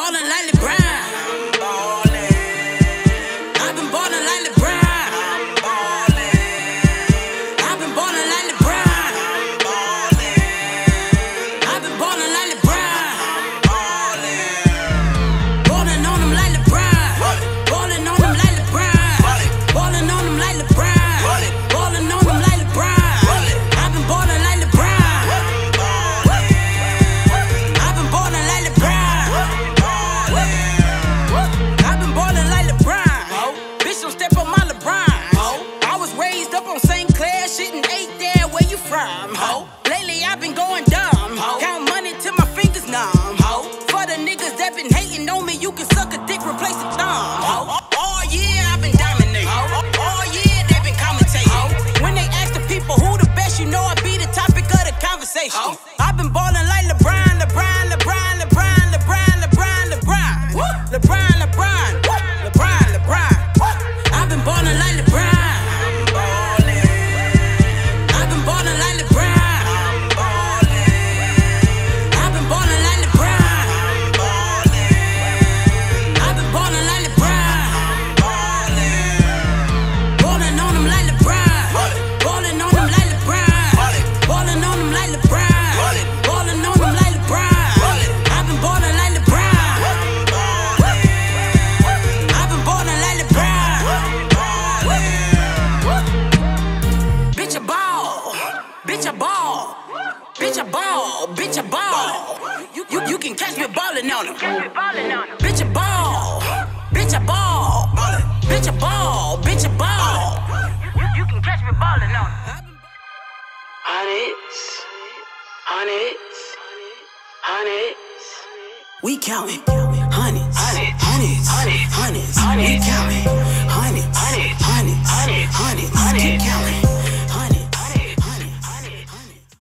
ballin' like LeBron. I've been ballin' like LeBron. I've been ballin' like LeBron. I've been ballin' like LeBron. Ballin' on him like LeBron. Ballin' on him like LeBron. Ballin' on him like LeBron. Ballin' on him like LeBron. Lately I've been going dumb, count money till my fingers numb, for the niggas that been hating on me, you can suck a dick, replace a thumb, all year I've been dominating, all year they've been commentating, when they ask the people who the best, you know I be the topic of the conversation, I've been balling like LeBron, LeBron, LeBron, LeBron, LeBron, LeBron, LeBron, LeBron, LeBron, LeBron, LeBron, LeBron, I've been balling like LeBron. Bitch, a ball. You can catch me ballin' on him. Bitch, a ball. Bitch, a ball. Bitch, a ball. Bitch, a ball. You can catch me ballin' on him. Hundreds. We countin'. Hundreds. We countin'.